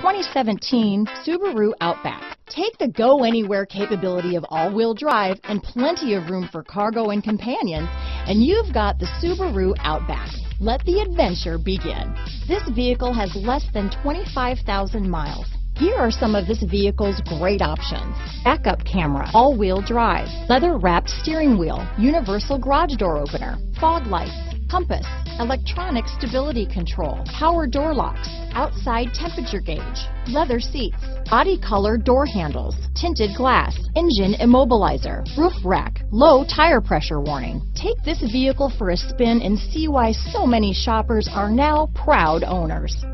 2017 Subaru Outback. Take the go-anywhere capability of all-wheel drive and plenty of room for cargo and companion, and you've got the Subaru Outback. Let the adventure begin. This vehicle has less than 25,000 miles. Here are some of this vehicle's great options. Backup camera, all-wheel drive, leather-wrapped steering wheel, universal garage door opener, fog lights, compass, electronic stability control, power door locks, outside temperature gauge, leather seats, body color door handles, tinted glass, engine immobilizer, roof rack, low tire pressure warning. Take this vehicle for a spin and see why so many shoppers are now proud owners.